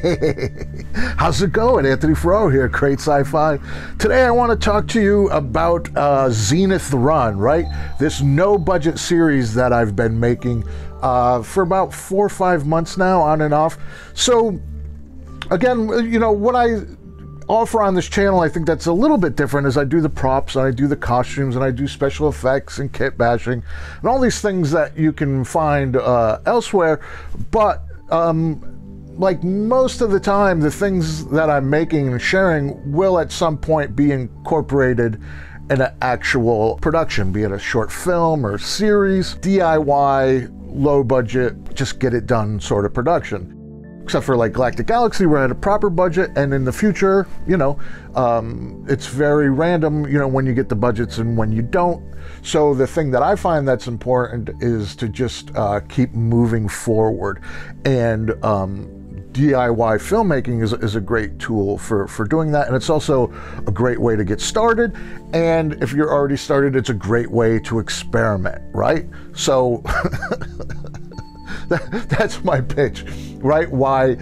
Hey, how's it going? Anthony Farrow here, Crate Sci-Fi. Today I want to talk to you about Zenith Run, right? This no-budget series that I've been making for about 4 or 5 months now, on and off. So, again, you know, what I offer on this channel, I think that's a little bit different, is I do the props, and I do the costumes, and I do special effects, and kit bashing, and all these things that you can find elsewhere, but like most of the time, the things that I'm making and sharing will at some point be incorporated in an actual production, be it a short film or series, DIY, low budget, just get it done sort of production. Except for like Galactic Galaxy, we're at a proper budget, and in the future, you know, it's very random, you know, when you get the budgets and when you don't. So the thing that I find that's important is to just keep moving forward, and DIY filmmaking is a great tool for doing that, and it's also a great way to get started, and if you're already started, it's a great way to experiment, right? So that's my pitch, right? Why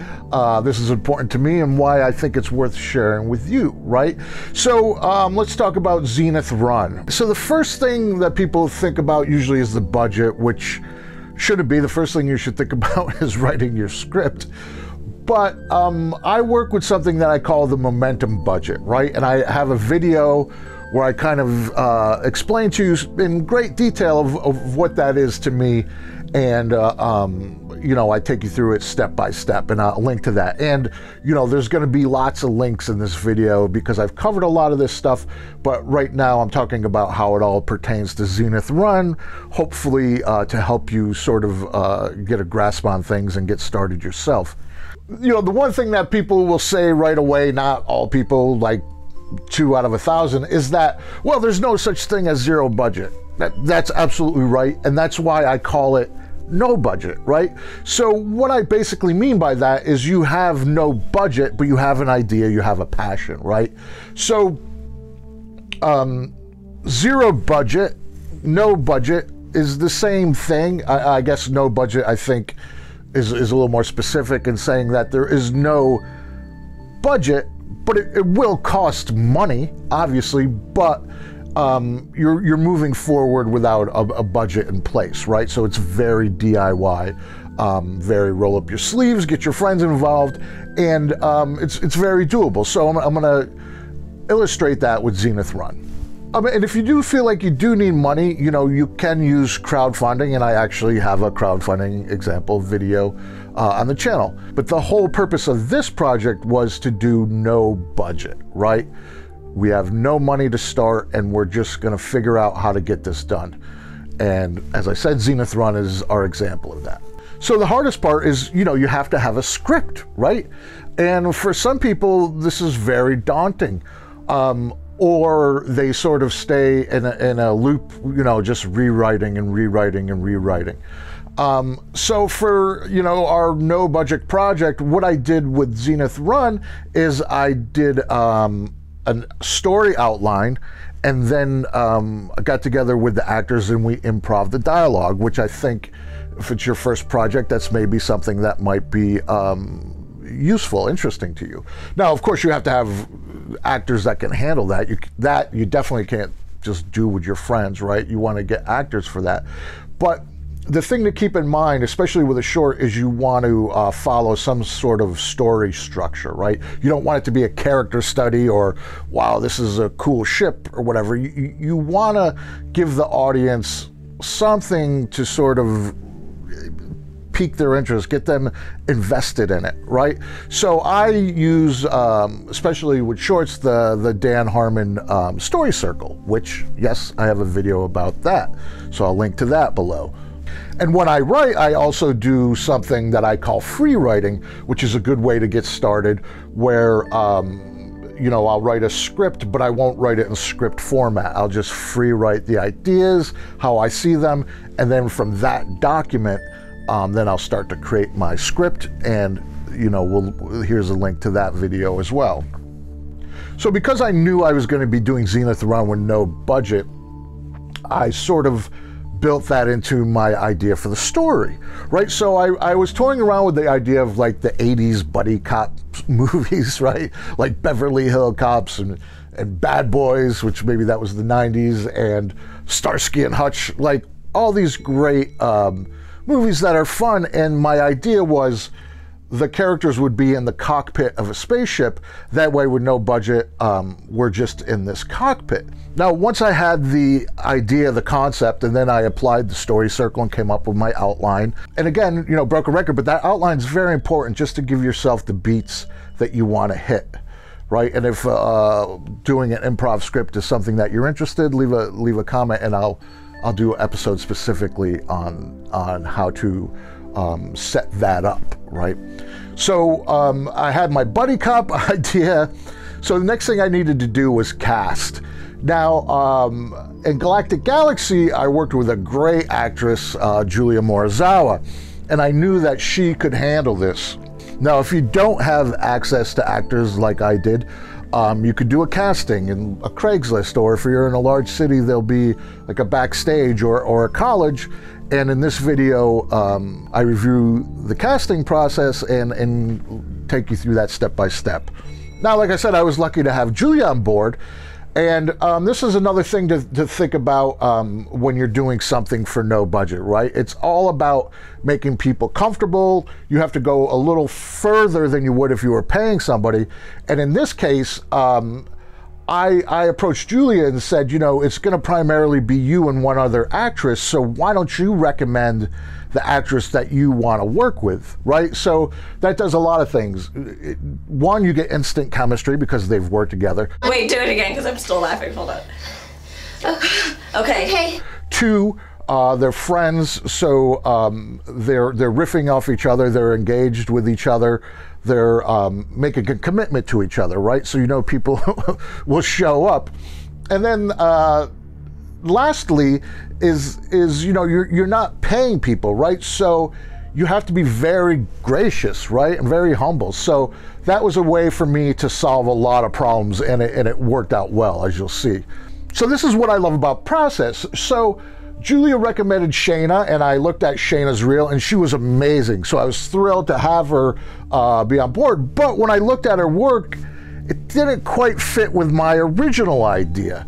this is important to me and why I think it's worth sharing with you, right? So let's talk about Zenith Run. So the first thing that people think about usually is the budget, which shouldn't be. The first thing you should think about is writing your script. But I work with something that I call the momentum budget, right? And I have a video where I kind of explain to you in great detail of what that is to me, and you know, I take you through it step by step, and I'll link to that. And you know, there's going to be lots of links in this video because I've covered a lot of this stuff, but right now I'm talking about how it all pertains to Zenith Run, hopefully to help you sort of get a grasp on things and get started yourself. You know, the one thing that people will say right away, not all people, like 2 out of 1,000, is that, well, there's no such thing as zero budget. That's absolutely right, and that's why I call it no budget, right? So what I basically mean by that is you have no budget, but you have an idea, you have a passion, right? So zero budget, no budget is the same thing. I guess no budget, I think, is a little more specific in saying that there is no budget, but it will cost money, obviously, but you're moving forward without a budget in place, right? So it's very DIY, very roll up your sleeves, get your friends involved, and it's very doable. So I'm gonna illustrate that with Zenith Run. I mean, and if you do feel like you do need money, you know, you can use crowdfunding, and I actually have a crowdfunding example video on the channel. But the whole purpose of this project was to do no budget, right? We have no money to start, and we're just going to figure out how to get this done. And as I said, Zenith Run is our example of that. So the hardest part is, you know, you have to have a script, right? And for some people, this is very daunting. Or they sort of stay in a loop, you know, just rewriting and rewriting and rewriting. So for, you know, our no budget project, what I did with Zenith Run is I did a story outline, and then I got together with the actors and we improv the dialogue, which I think, if it's your first project, that's maybe something that might be useful, interesting to you. Now, of course, you have to have actors that can handle that. You definitely can't just do with your friends, right? You want to get actors for that. But the thing to keep in mind, especially with a short, is you want to follow some sort of story structure, right? You don't want it to be a character study or, wow, this is a cool ship or whatever. You want to give the audience something to sort of pique their interest, get them invested in it, right? So I use, especially with shorts, the Dan Harmon story circle, which, yes, I have a video about that. So I'll link to that below. And when I write, I also do something that I call free writing, which is a good way to get started, where, you know, I'll write a script, but I won't write it in script format. I'll just free write the ideas, how I see them, and then from that document, then I'll start to create my script, and you know, here's a link to that video as well. So because I knew I was going to be doing Zenith Run with no budget, I sort of built that into my idea for the story, right? So I was toying around with the idea of like the 80s buddy cop movies, right? Like Beverly Hill Cops and Bad Boys, which maybe that was the 90s, and Starsky and Hutch, like all these great movies that are fun. And my idea was the characters would be in the cockpit of a spaceship. That way, with no budget, we're just in this cockpit. Now, once I had the idea, the concept, and then I applied the story circle and came up with my outline. And again, you know, broke a record, but that outline is very important just to give yourself the beats that you want to hit, right? And if doing an improv script is something that you're interested, leave a comment, and I'll do an episode specifically on how to set that up, right? So I had my buddy cop idea. So the next thing I needed to do was cast. Now, in Galactic Galaxy, I worked with a great actress, Julia Morazawa, and I knew that she could handle this. Now, if you don't have access to actors like I did, you could do a casting in a Craigslist, or if you're in a large city, there'll be like a backstage or a college. And in this video, I review the casting process and take you through that step by step. Now, like I said, I was lucky to have Julia on board. And this is another thing to think about when you're doing something for no budget, right? It's all about making people comfortable. You have to go a little further than you would if you were paying somebody. And in this case, I approached Julia and said, you know, it's going to primarily be you and one other actress, so why don't you recommend the actress that you want to work with, right? So that does a lot of things. One, you get instant chemistry because they've worked together. Wait, do it again because I'm still laughing. Hold on. Okay. Two, they're friends, so they're riffing off each other. They're engaged with each other. They're making a commitment to each other, right? So you know people will show up. And then lastly is you know, you're not paying people, right? So you have to be very gracious, right? And very humble. So that was a way for me to solve a lot of problems, and it worked out well, as you'll see. So this is what I love about process. So Julia recommended Shayna, and I looked at Shayna's reel, and she was amazing. So I was thrilled to have her be on board. But when I looked at her work, it didn't quite fit with my original idea,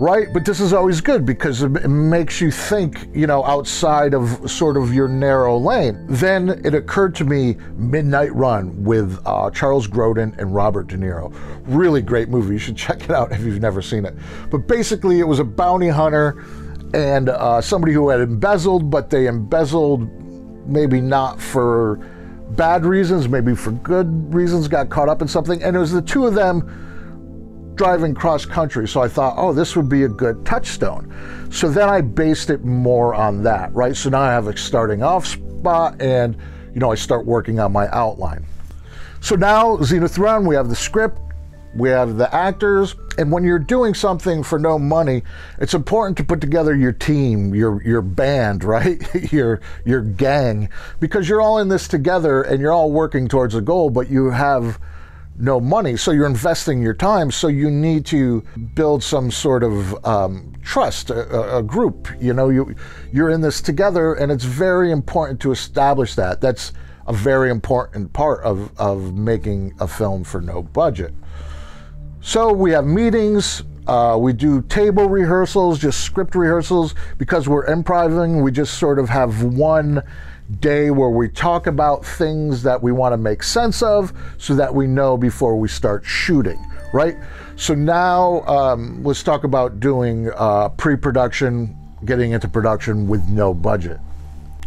right? But this is always good because it makes you think, you know, outside of sort of your narrow lane. Then it occurred to me, Midnight Run with Charles Grodin and Robert De Niro. Really great movie. You should check it out if you've never seen it. But basically, it was a bounty hunter and somebody who had embezzled, but they embezzled maybe not for bad reasons, maybe for good reasons, got caught up in something. And it was the two of them driving cross country. So I thought, oh, this would be a good touchstone. So then I based it more on that, right? So now I have a starting off spot, and you know, I start working on my outline. So now Zenith Run, we have the script, we have the actors, and when you're doing something for no money, it's important to put together your team, your band, right? your gang, because you're all in this together and you're all working towards a goal, but you have no money, so you're investing your time, so you need to build some sort of trust, a group. You know, you're in this together, and it's very important to establish that. That's a very important part of making a film for no budget. So we have meetings, we do table rehearsals, just script rehearsals. Because we're improvising, we just sort of have one day where we talk about things that we want to make sense of so that we know before we start shooting, right? So now let's talk about doing pre-production, getting into production with no budget.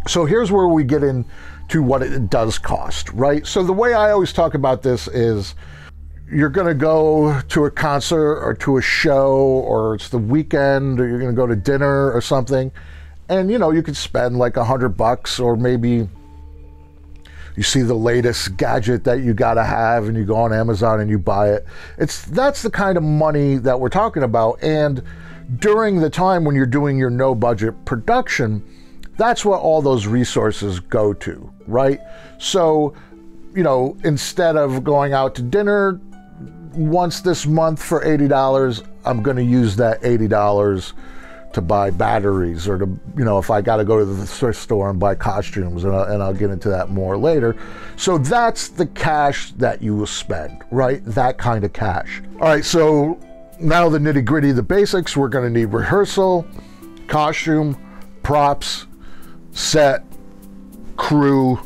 So here's where we get into what it does cost, right? So the way I always talk about this is, you're going to go to a concert or to a show, or it's the weekend, or you're going to go to dinner or something, and you know, you could spend like $100, or maybe you see the latest gadget that you got to have and you go on Amazon and you buy it. That's the kind of money that we're talking about. And during the time when you're doing your no budget production, that's what all those resources go to, right? So, you know, instead of going out to dinner once this month for $80, I'm going to use that $80 to buy batteries or to, you know, if I got to go to the thrift store and buy costumes, and I'll get into that more later. So that's the cash that you will spend, right? That kind of cash. All right, so now the nitty gritty, the basics. We're going to need rehearsal, costume, props, set, crew,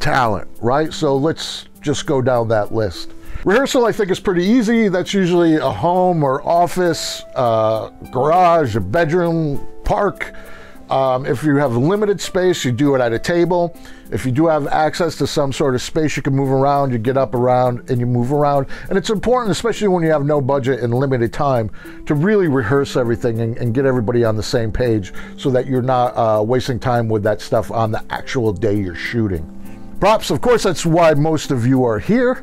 talent, right? So let's just go down that list. Rehearsal, I think, is pretty easy. That's usually a home or office, garage, a bedroom, park. If you have limited space, you do it at a table. If you do have access to some sort of space you can move around, you get up around and you move around. And it's important, especially when you have no budget and limited time, to really rehearse everything and get everybody on the same page so that you're not wasting time with that stuff on the actual day you're shooting. Props, of course, that's why most of you are here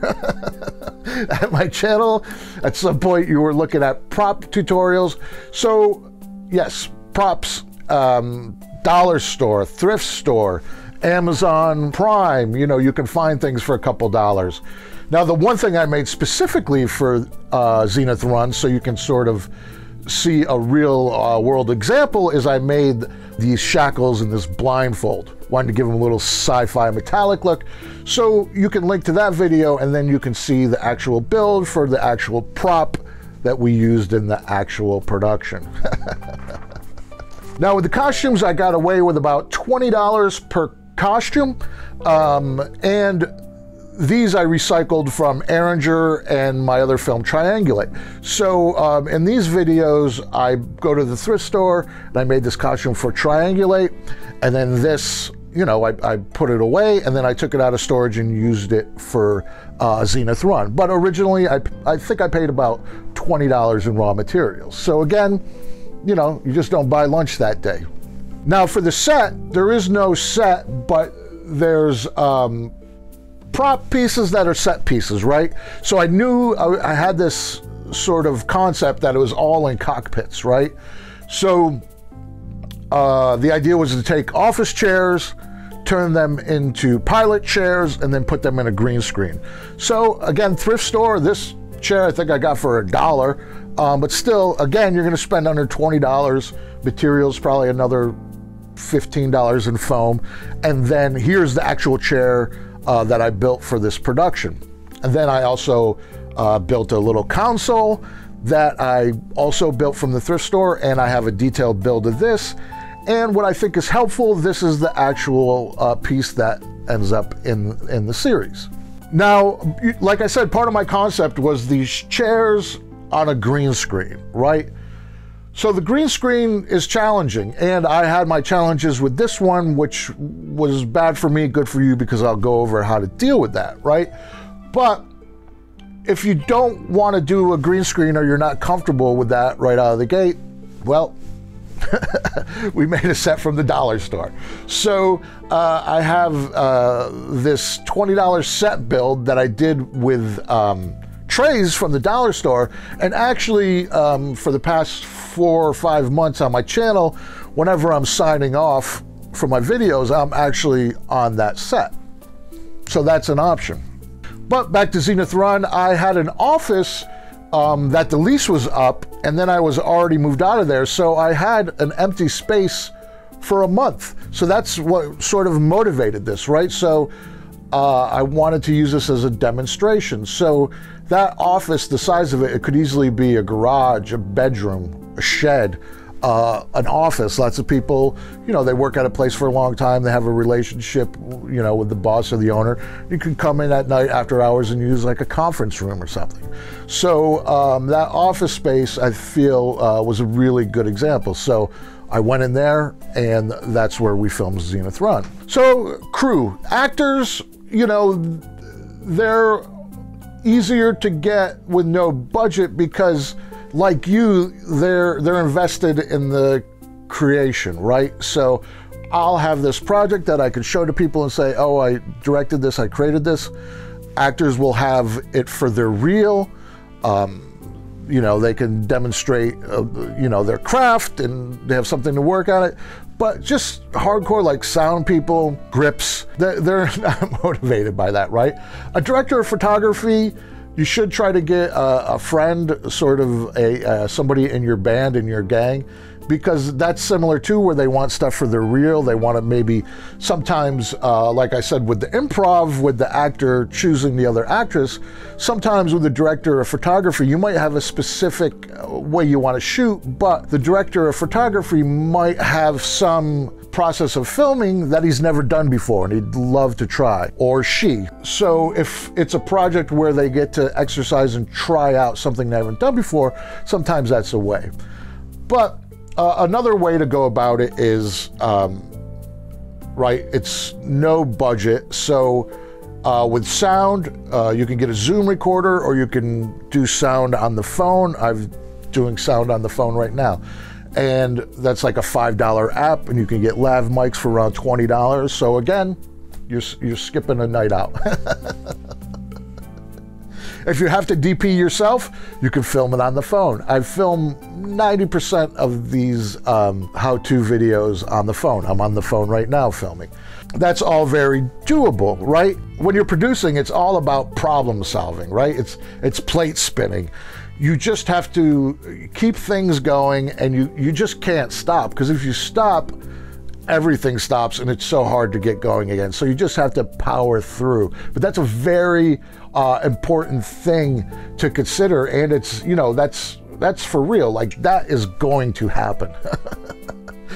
at my channel. At some point, you were looking at prop tutorials. So, yes, props, dollar store, thrift store, Amazon Prime, you know, you can find things for a couple dollars. Now, the one thing I made specifically for Zenith Run, so you can sort of see a real world example, is I made these shackles and this blindfold. Wanted to give them a little sci-fi metallic look. So you can link to that video, and then you can see the actual build for the actual prop that we used in the actual production. Now with the costumes, I got away with about $20 per costume. And these I recycled from Aeranger and my other film, Triangulate. So in these videos, I go to the thrift store, and I made this costume for Triangulate, and then this, you know, I put it away, and then I took it out of storage and used it for Zenith Run. But originally, I think I paid about $20 in raw materials. So again, you know, you just don't buy lunch that day. Now for the set, there is no set, but there's prop pieces that are set pieces, right? So I knew I had this sort of concept that it was all in cockpits, right? So the idea was to take office chairs, turn them into pilot chairs, and then put them in a green screen. So again, thrift store, this chair I think I got for $1, but still, again, you're gonna spend under $20, materials probably another $15 in foam, and then here's the actual chair that I built for this production. And then I also built a little console that I also built from the thrift store, and I have a detailed build of this. And what I think is helpful, this is the actual piece that ends up in the series. Now, like I said, part of my concept was these chairs on a green screen, right? So the green screen is challenging, and I had my challenges with this one, which was bad for me, good for you, because I'll go over how to deal with that, right? But if you don't want to do a green screen or you're not comfortable with that right out of the gate, well, we made a set from the dollar store. So I have this $20 set build that I did with trays from the dollar store. And actually, for the past 4 or 5 months on my channel, whenever I'm signing off for my videos, I'm actually on that set. So that's an option. But back to Zenith Run, I had an office that the lease was up, and then I was already moved out of there, so I had an empty space for a month. So that's what sort of motivated this, right? So I wanted to use this as a demonstration. So that office, the size of it, it could easily be a garage, a bedroom, a shed, an office. Lots of people, you know, they work at a place for a long time, they have a relationship, you know, with the boss or the owner. You can come in at night after hours and use like a conference room or something. So that office space, I feel, was a really good example. So I went in there, and that's where we filmed Zenith Run. So crew, actors, you know, they're easier to get with no budget because, like you, they're invested in the creation, right? So I'll have this project that I can show to people and say, oh, I directed this, I created this. Actors will have it for their reel. You know, they can demonstrate, you know, their craft, and they have something to work on it. But just hardcore, like sound people, grips, they're not motivated by that, right? A director of photography, You should try to get a friend, sort of a somebody in your band, in your gang, because that's similar to where they want stuff for their reel. They want to maybe sometimes, like I said, with the improv, with the actor choosing the other actress, sometimes with the director or photographer, you might have a specific way you want to shoot, but the director or photography might have some process of filming that he's never done before and he'd love to try, or she. So if it's a project where they get to exercise and try out something they haven't done before, sometimes that's a way. But another way to go about it is, right, it's no budget. So with sound, you can get a Zoom recorder or you can do sound on the phone. I'm doing sound on the phone right now. And that's like a $5 app, and you can get lav mics for around $20. So again, you're skipping a night out. If you have to DP yourself, you can film it on the phone. I film 90% of these how-to videos on the phone. I'm on the phone right now filming. That's all very doable, right? When you're producing, it's all about problem solving, right? It's plate spinning. You just have to keep things going, and you just can't stop, because if you stop, everything stops and it's so hard to get going again. So you just have to power through. But that's a very important thing to consider, and it's, you know, that's for real. Like, that is going to happen.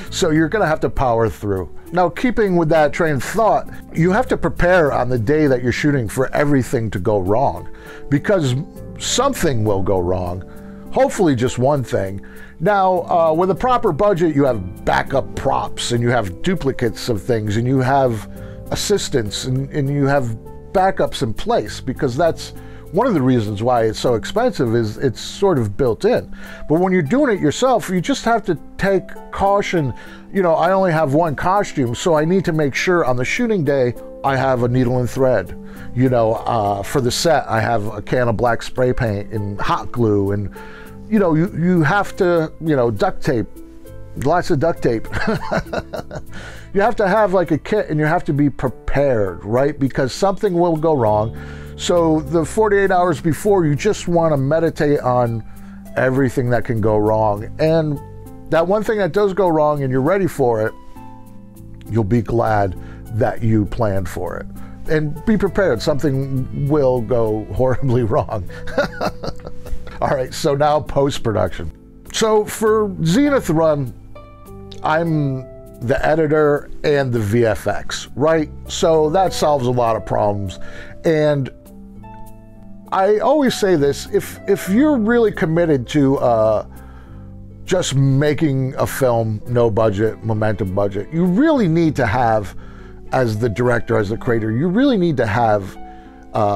So you're gonna have to power through. Now, keeping with that train of thought, you have to prepare on the day that you're shooting for everything to go wrong, because something will go wrong. Hopefully just one thing. Now, with a proper budget, you have backup props, and you have duplicates of things, and you have assistants, and you have backups in place, because that's one of the reasons why it's so expensive, is it's sort of built in. But when you're doing it yourself, you just have to take caution. You know, I only have one costume, so I need to make sure on the shooting day, I have a needle and thread. You know, for the set, I have a can of black spray paint and hot glue, and you know, you have to, you know, duct tape, lots of duct tape. You have to have like a kit, and you have to be prepared, right? Because something will go wrong. So the 48 hours before, you just want to meditate on everything that can go wrong. And that one thing that does go wrong and you're ready for it, you'll be glad that you planned for it. And be prepared, something will go horribly wrong. All right, so now post-production. So for Zenith Run, I'm the editor and the VFX, right? So that solves a lot of problems. And I always say this, if you're really committed to just making a film, no budget, momentum budget, you really need to have, as the director, as the creator, you really need to have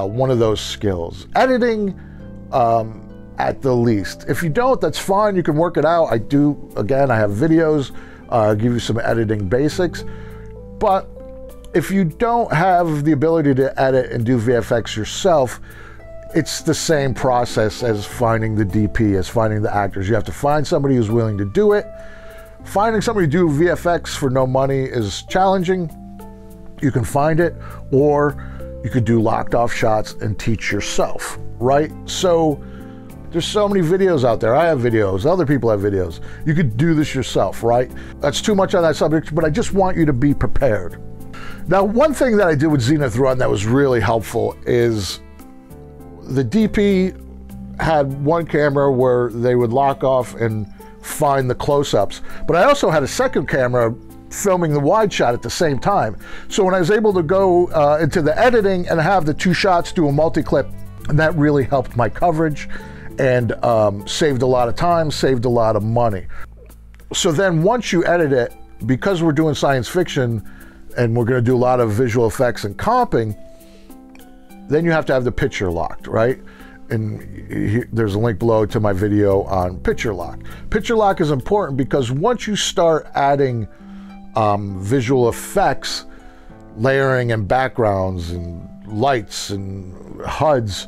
one of those skills. Editing, at the least. If you don't, that's fine, you can work it out. I do, again, I have videos, give you some editing basics. But if you don't have the ability to edit and do VFX yourself, it's the same process as finding the DP, as finding the actors. You have to find somebody who's willing to do it. Finding somebody to do VFX for no money is challenging. You can find it, or you could do locked off shots and teach yourself, right? So there's so many videos out there. I have videos, other people have videos. You could do this yourself, right? That's too much on that subject, but I just want you to be prepared. Now, one thing that I did with Zenith Run that was really helpful is the DP had one camera where they would lock off and find the close-ups, but I also had a second camera filming the wide shot at the same time. So when I was able to go into the editing and have the two shots do a multi-clip, that really helped my coverage and saved a lot of time, saved a lot of money. So then once you edit it, because we're doing science fiction and we're gonna do a lot of visual effects and comping, then you have to have the picture locked, right? And there's a link below to my video on picture lock. Picture lock is important because once you start adding visual effects, layering and backgrounds and lights and HUDs,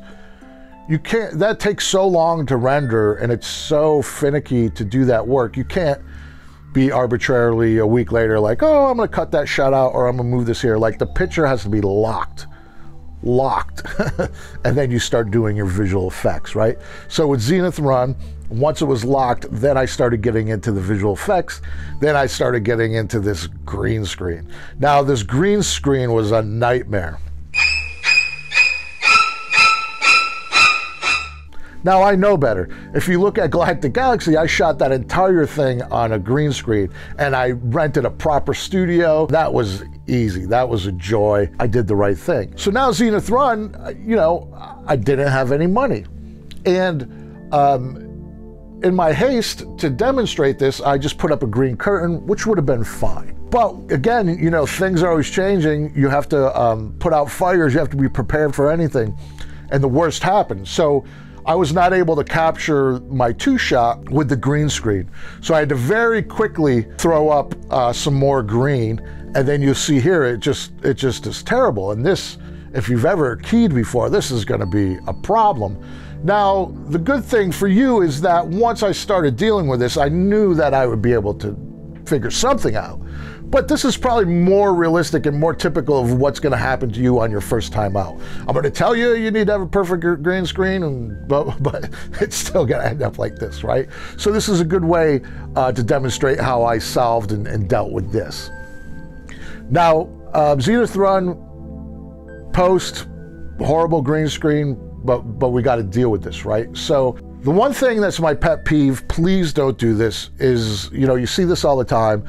you can't, that takes so long to render and it's so finicky to do that work. You can't be arbitrarily a week later like, oh, I'm gonna cut that shot out or I'm gonna move this here. Like, the picture has to be locked. locked, and then you start doing your visual effects, right? So with Zenith Run, once it was locked, then I started getting into the visual effects. Then I started getting into this green screen. Now, this green screen was a nightmare. Now, I know better. If you look at Galactic Galaxy, I shot that entire thing on a green screen, and I rented a proper studio. That was easy. That was a joy. I did the right thing. So now Zenith Run, you know, I didn't have any money. And in my haste to demonstrate this, I just put up a green curtain, which would have been fine. But again, you know, things are always changing. You have to put out fires. You have to be prepared for anything. And the worst happened. So I was not able to capture my two-shot with the green screen. So I had to very quickly throw up some more green, and then you'll see here, it just is terrible. And this, if you've ever keyed before, this is gonna be a problem. Now, the good thing for you is that once I started dealing with this, I knew that I would be able to figure something out. But this is probably more realistic and more typical of what's going to happen to you on your first time out. I'm going to tell you you need to have a perfect green screen, and, but it's still going to end up like this, right? So this is a good way to demonstrate how I solved and dealt with this. Now, Zenith Run, post, horrible green screen, but we got to deal with this, right? So the one thing that's my pet peeve, please don't do this, is, you know, you see this all the time.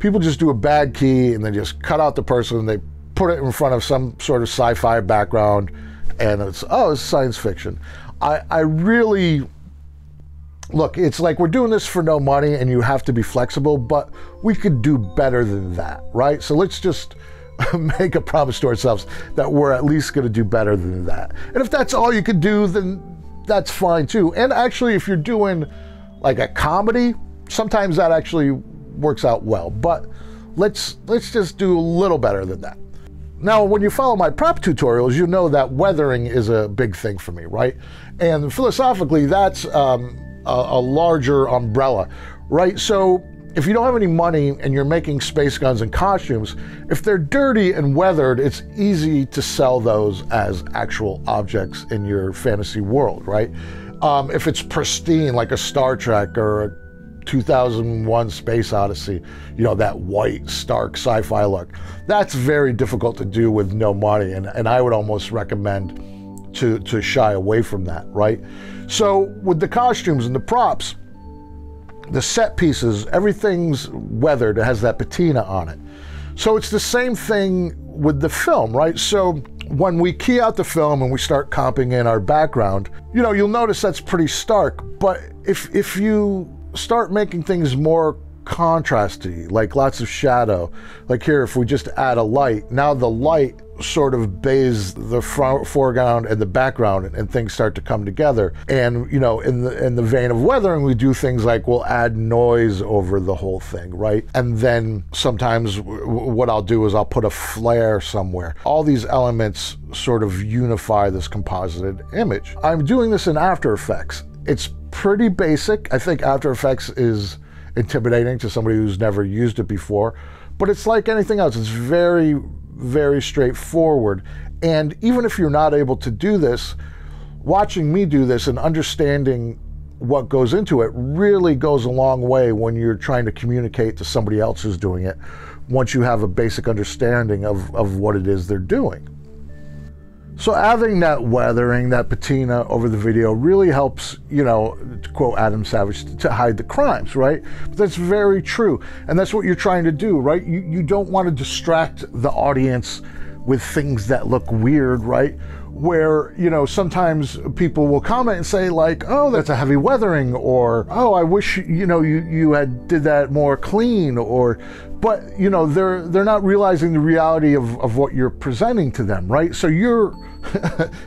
People just do a bad key and they just cut out the person and they put it in front of some sort of sci-fi background and it's, oh, it's science fiction. I really, look, it's like we're doing this for no money and you have to be flexible, but we could do better than that, right? So let's just make a promise to ourselves that we're at least going to do better than that. And if that's all you could do, then that's fine too. And actually, if you're doing like a comedy, sometimes that actually works out well, but let's just do a little better than that. Now, when you follow my prop tutorials, you know that weathering is a big thing for me, right? And philosophically, that's a larger umbrella, right? So if you don't have any money and you're making space guns and costumes, if they're dirty and weathered, it's easy to sell those as actual objects in your fantasy world, right? If it's pristine, like a Star Trek or a 2001 Space Odyssey, you know, that white, stark sci-fi look. That's very difficult to do with no money, and I would almost recommend to shy away from that, right? So with the costumes and the props, the set pieces, everything's weathered, it has that patina on it. So it's the same thing with the film, right? So when we key out the film and we start comping in our background, you know, you'll notice that's pretty stark, but if you start making things more contrasty, like lots of shadow, like here, if we just add a light, now the light sort of bathes the foreground and the background, and things start to come together. And, you know, in the vein of weathering, we do things like we'll add noise over the whole thing, right? And then sometimes what I'll do is I'll put a flare somewhere. All these elements sort of unify this composited image. I'm doing this in After Effects. It's pretty basic. I think After Effects is intimidating to somebody who's never used it before, but it's like anything else. It's very, very straightforward. And even if you're not able to do this, watching me do this and understanding what goes into it really goes a long way when you're trying to communicate to somebody else who's doing it, once you have a basic understanding of what it is they're doing. So having that weathering, that patina over the video really helps, you know, to quote Adam Savage, to hide the crimes, right? But that's very true. And that's what you're trying to do, right? You don't want to distract the audience with things that look weird, right? Where, you know, sometimes people will comment and say like, oh, that's a heavy weathering, or, oh, I wish, you know, you had did that more clean, or, but, you know, they're not realizing the reality of what you're presenting to them, right? So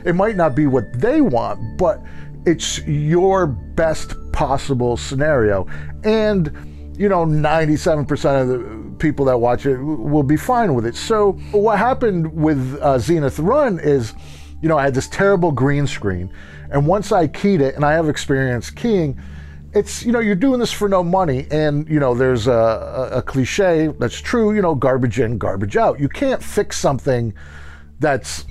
it might not be what they want, but it's your best possible scenario. And, you know, 97% of the people that watch it will be fine with it. So what happened with Zenith Run is, you know, I had this terrible green screen, and once I keyed it, and I have experience keying, it's, you know, you're doing this for no money, and, you know, there's a cliche that's true, you know, garbage in, garbage out. You can't fix something that's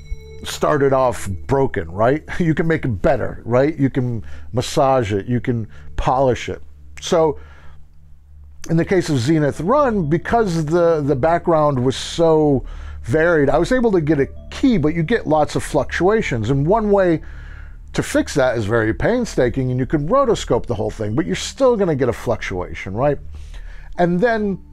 started off broken, right? You can make it better, right? You can massage it, you can polish it. So in the case of Zenith Run, because the background was so varied, I was able to get a key, but you get lots of fluctuations. And one way to fix that is very painstaking, and you can rotoscope the whole thing, but you're still going to get a fluctuation, right? And then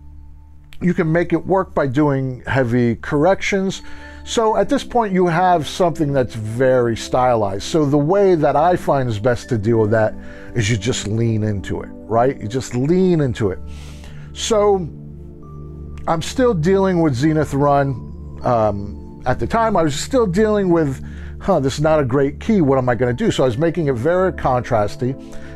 you can make it work by doing heavy corrections. So at this point, you have something that's very stylized. So the way that I find is best to deal with that is you just lean into it, right? You just lean into it. So I'm still dealing with Zenith Run. At the time, I was still dealing with, this is not a great key, what am I gonna do? So I was making it very contrasty,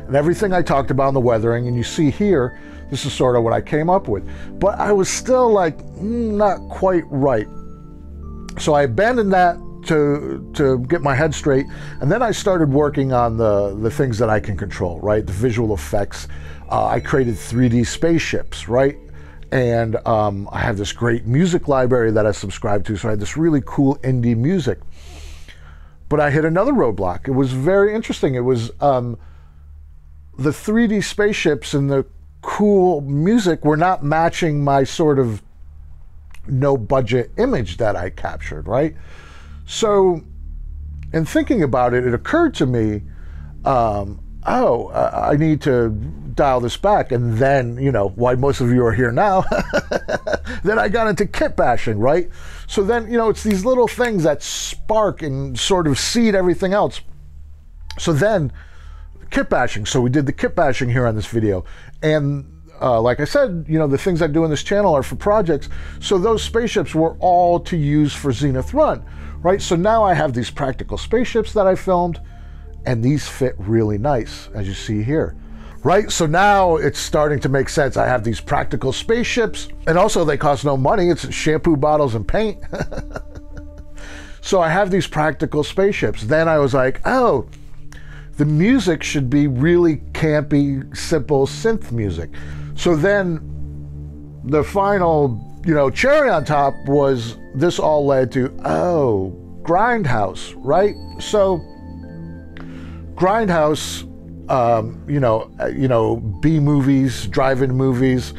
and everything I talked about in the weathering, and you see here, this is sort of what I came up with. But I was still like, not quite right. So I abandoned that to get my head straight, and then I started working on the things that I can control, right? The visual effects. I created 3D spaceships, right? And I have this great music library that I subscribe to, so I had this really cool indie music. But I hit another roadblock. It was very interesting. It was the 3D spaceships and the cool music were not matching my sort of no budget image that I captured, right? So in thinking about it, it occurred to me, I need to dial this back. And then, you know, why most of you are here now, then I got into kit bashing, right? So then, you know, it's these little things that spark and sort of seed everything else. So then, kit bashing. So we did the kit bashing here on this video. And like I said, you know, the things I do on this channel are for projects. So those spaceships were all to use for Zenith Run, right? So now I have these practical spaceships that I filmed, and these fit really nice, as you see here, right? So now it's starting to make sense. I have these practical spaceships, and also they cost no money. It's shampoo bottles and paint. So I have these practical spaceships. Then I was like, oh, the music should be really campy, simple synth music. So then the final, you know, cherry on top was this all led to, oh, Grindhouse, right? So Grindhouse, you know, B movies, drive-in movies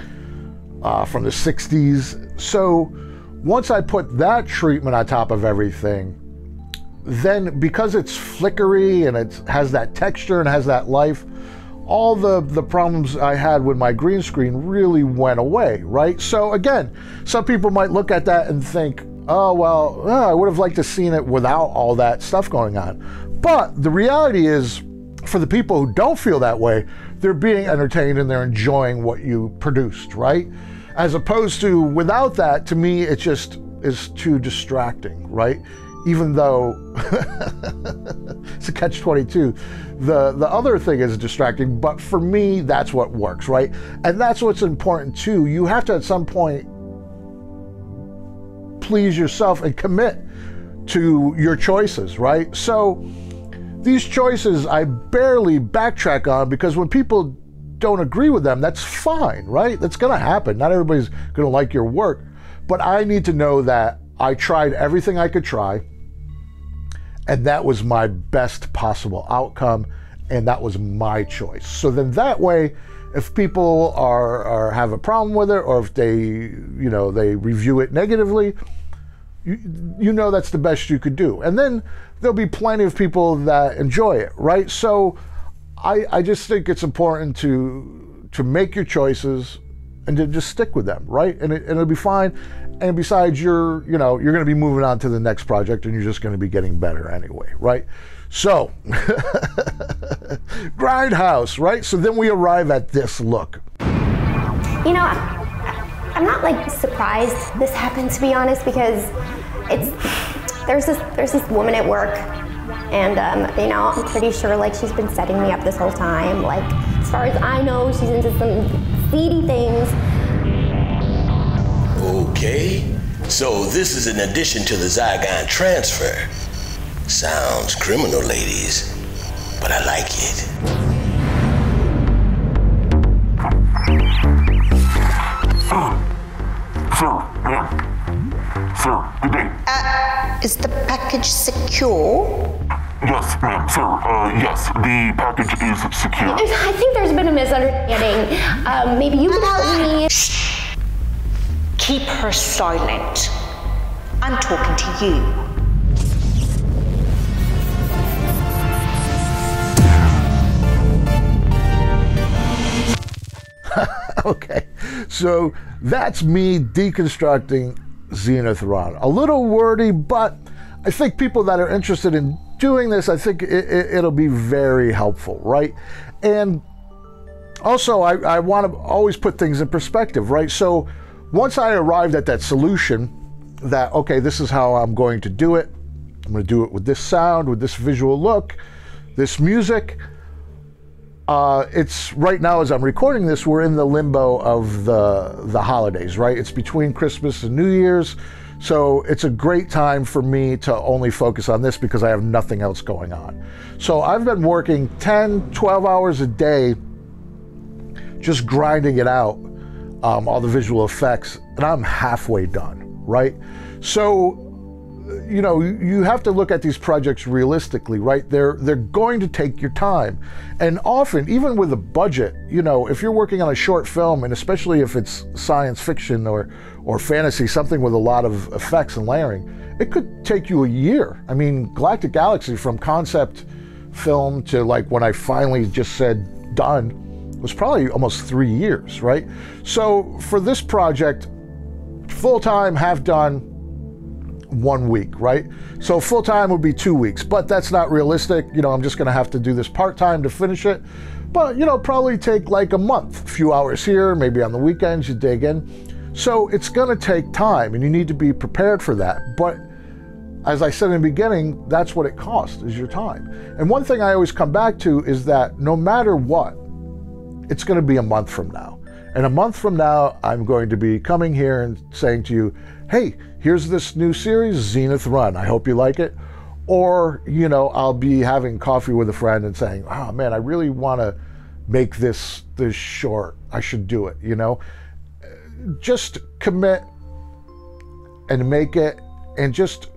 from the 60s. So once I put that treatment on top of everything, then because it's flickery and it has that texture and has that life, all the problems I had with my green screen really went away, right? So again, some people might look at that and think, oh, well, I would have liked to have seen it without all that stuff going on. But the reality is, for the people who don't feel that way, they're being entertained and they're enjoying what you produced, right? As opposed to without that, to me, it just is too distracting, right? Even though it's a catch-22. The other thing is distracting, but for me, that's what works, right? And that's what's important too. You have to, at some point, please yourself and commit to your choices, right? So these choices I barely backtrack on, because when people don't agree with them, that's fine, right? That's gonna happen. Not everybody's gonna like your work, but I need to know that I tried everything I could try, and that was my best possible outcome, and that was my choice. So then that way, if people are have a problem with it, or if they, you know, they review it negatively, you know that's the best you could do. And then there'll be plenty of people that enjoy it, right? So I just think it's important to make your choices and to just stick with them, right? And it'll be fine. And besides, you're going to be moving on to the next project, and you're just going to be getting better anyway, right? So, Grindhouse, right? So then we arrive at this look. You know, I'm not like surprised this happened, to be honest, because there's this woman at work, and you know, I'm pretty sure like she's been setting me up this whole time. Like, as far as I know, she's into some seedy things. Okay, so this is in addition to the Zygon transfer. Sounds criminal, ladies, but I like it. It's the pack package secure? Yes, ma'am, sir. Yes, the package is secure. I think there's been a misunderstanding. Maybe you can help me. Shh. Keep her silent. I'm talking to you. Okay, so that's me deconstructing Zenith Run. A little wordy, but I think people that are interested in doing this, I think it'll be very helpful, right? And also, I want to always put things in perspective, right? So once I arrived at that solution that, okay, this is how I'm going to do it. I'm going to do it with this sound, with this visual look, this music. It's right now, as I'm recording this, we're in the limbo of the holidays, right? It's between Christmas and New Year's, so it's a great time for me to only focus on this because I have nothing else going on. So I've been working 10, 12 hours a day, just grinding it out, all the visual effects, and I'm halfway done, right? So, you know, you have to look at these projects realistically, right? They're going to take your time. And often, even with a budget, you know, if you're working on a short film, and especially if it's science fiction or fantasy, something with a lot of effects and layering, it could take you a year. I mean, Galactic Galaxy, from concept film to like when I finally just said done, was probably almost 3 years, right? So for this project, full-time, half done, 1 week, right? So full-time would be 2 weeks, but that's not realistic. You know, I'm just gonna have to do this part-time to finish it. But, you know, probably take like a month, a few hours here, maybe on the weekends you dig in. So it's gonna take time and you need to be prepared for that. But as I said in the beginning, that's what it costs, is your time. And one thing I always come back to is that no matter what, it's gonna be a month from now. And a month from now, I'm going to be coming here and saying to you, hey, here's this new series, Zenith Run. I hope you like it. Or, you know, I'll be having coffee with a friend and saying, oh man, I really want to make this short. I should do it, you know? Just commit and make it and just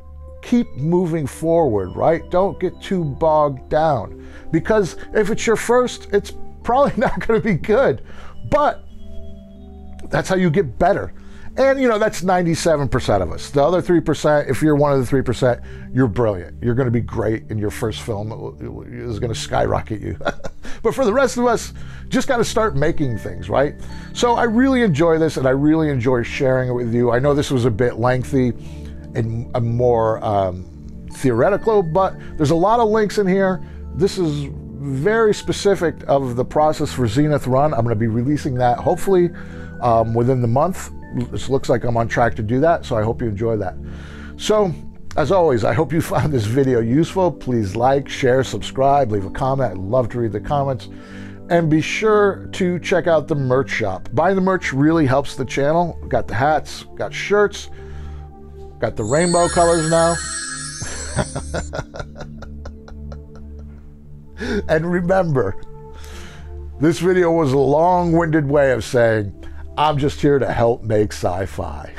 keep moving forward, right? Don't get too bogged down. Because if it's your first, it's probably not going to be good. But that's how you get better. And, you know, that's 97% of us. The other 3%, if you're one of the 3%, you're brilliant. You're going to be great, and your first film is going to skyrocket you. But for the rest of us, just got to start making things, right? So I really enjoy this, and I really enjoy sharing it with you. I know this was a bit lengthy and more theoretical, but there's a lot of links in here. This is very specific of the process for Zenith Run. I'm going to be releasing that, hopefully, within the month. This looks like I'm on track to do that, so I hope you enjoy that. So, as always, I hope you found this video useful. Please like, share, subscribe, leave a comment. I'd love to read the comments. And be sure to check out the merch shop. Buying the merch really helps the channel. We've got the hats, got shirts, got the rainbow colors now. And remember, this video was a long-winded way of saying, I'm just here to help make sci-fi.